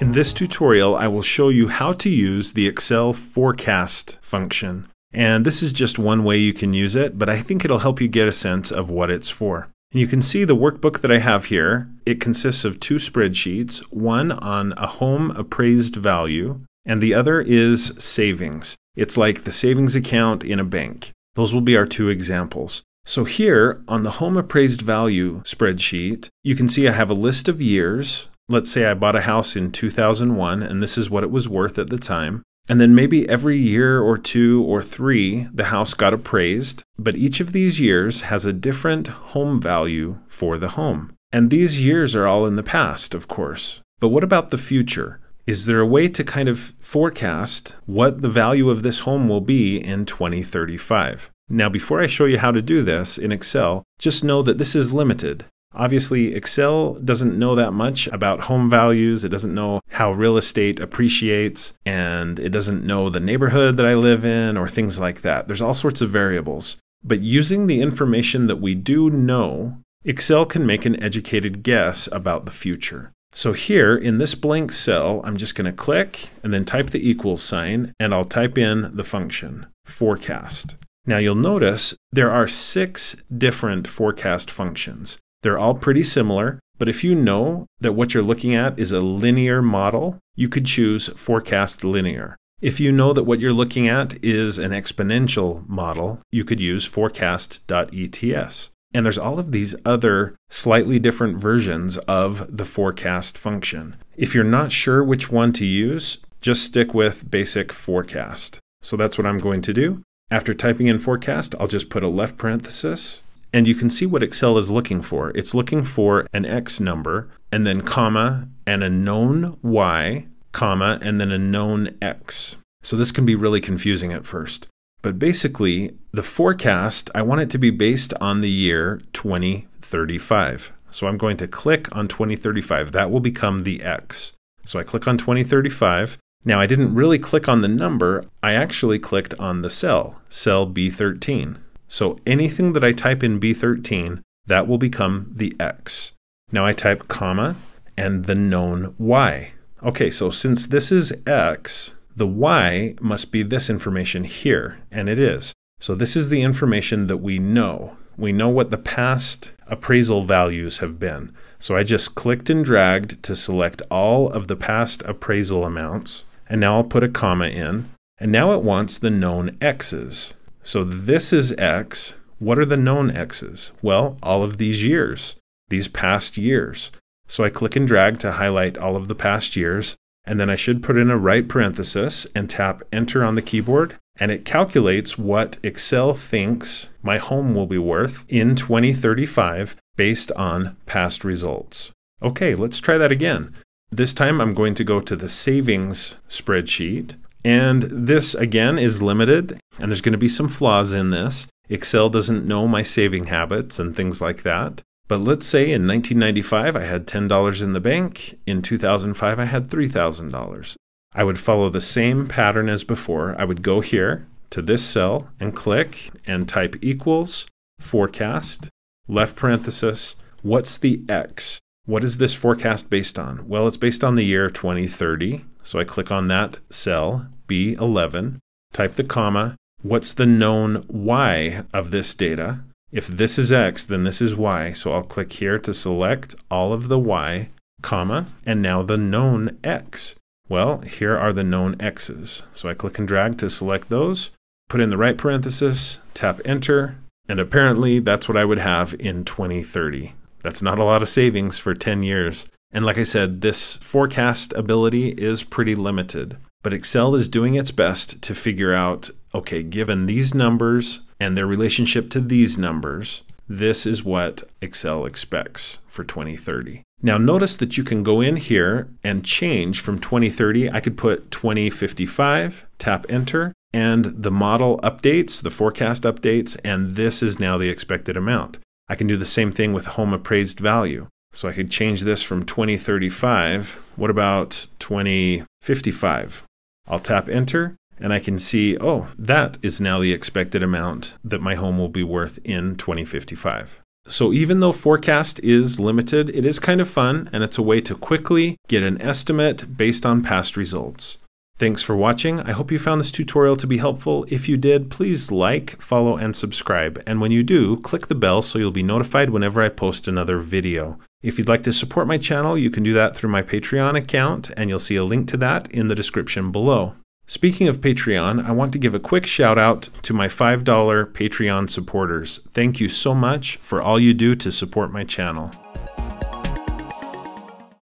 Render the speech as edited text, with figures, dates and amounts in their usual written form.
In this tutorial, I will show you how to use the Excel forecast function. And this is just one way you can use it, but I think it'll help you get a sense of what it's for. And you can see the workbook that I have here. It consists of two spreadsheets, one on a home appraised value, and the other is savings. It's like the savings account in a bank. Those will be our two examples. So here on the home appraised value spreadsheet, you can see I have a list of years. Let's say I bought a house in 2001 and this is what it was worth at the time. And then maybe every year or two or three, the house got appraised, but each of these years has a different home value for the home. And these years are all in the past, of course. But what about the future? Is there a way to kind of forecast what the value of this home will be in 2035? Now, before I show you how to do this in Excel, just know that this is limited. Obviously, Excel doesn't know that much about home values. It doesn't know how real estate appreciates, and it doesn't know the neighborhood that I live in or things like that. There's all sorts of variables. But using the information that we do know, Excel can make an educated guess about the future. So here in this blank cell, I'm just going to click and then type the equals sign, and I'll type in the function, forecast. Now you'll notice there are 6 different forecast functions. They're all pretty similar, but if you know that what you're looking at is a linear model, you could choose forecast linear. If you know that what you're looking at is an exponential model, you could use forecast.ets. And there's all of these other slightly different versions of the forecast function. If you're not sure which one to use, just stick with basic forecast. So that's what I'm going to do. After typing in forecast, I'll just put a left parenthesis. And you can see what Excel is looking for. It's looking for an X number, and then comma, and a known Y, comma, and then a known X. So this can be really confusing at first. But basically, the forecast, I want it to be based on the year 2035. So I'm going to click on 2035. That will become the X. So I click on 2035. Now I didn't really click on the number. I actually clicked on the cell B13. So anything that I type in B13, that will become the X. Now I type comma and the known Y. Okay, so since this is X, the Y must be this information here, and it is. So this is the information that we know. We know what the past appraisal values have been. So I just clicked and dragged to select all of the past appraisal amounts, and now I'll put a comma in, and now it wants the known X's. So this is X. What are the known X's? Well, all of these years, these past years. So I click and drag to highlight all of the past years, and then I should put in a right parenthesis and tap enter on the keyboard, and it calculates what Excel thinks my home will be worth in 2035 based on past results. Okay, let's try that again. This time I'm going to go to the savings spreadsheet. And this, again, is limited, and there's going to be some flaws in this. Excel doesn't know my saving habits and things like that. But let's say in 1995 I had $10 in the bank. In 2005 I had $3,000. I would follow the same pattern as before. I would go here to this cell and click and type equals, forecast, left parenthesis. What's the X? What is this forecast based on? Well, it's based on the year 2030. So I click on that cell, B11, type the comma. What's the known Y of this data? If this is X, then this is Y. So I'll click here to select all of the Y, comma, and now the known X. Well, here are the known X's. So I click and drag to select those, put in the right parenthesis, tap enter, and apparently that's what I would have in 2030. That's not a lot of savings for 10 years. And like I said, this forecast ability is pretty limited, but Excel is doing its best to figure out, okay, given these numbers and their relationship to these numbers, this is what Excel expects for 2030. Now notice that you can go in here and change from 2030. I could put 2055, tap enter, and the model updates, the forecast updates, and this is now the expected amount. I can do the same thing with home appraised value. So I could change this from 2035. What about 2055? I'll tap enter and I can see, oh, that is now the expected amount that my home will be worth in 2055. So even though forecast is limited, it is kind of fun, and it's a way to quickly get an estimate based on past results. Thanks for watching. I hope you found this tutorial to be helpful. If you did, please like, follow, and subscribe. And when you do, click the bell so you'll be notified whenever I post another video. If you'd like to support my channel, you can do that through my Patreon account, and you'll see a link to that in the description below. Speaking of Patreon, I want to give a quick shout out to my $5 Patreon supporters. Thank you so much for all you do to support my channel.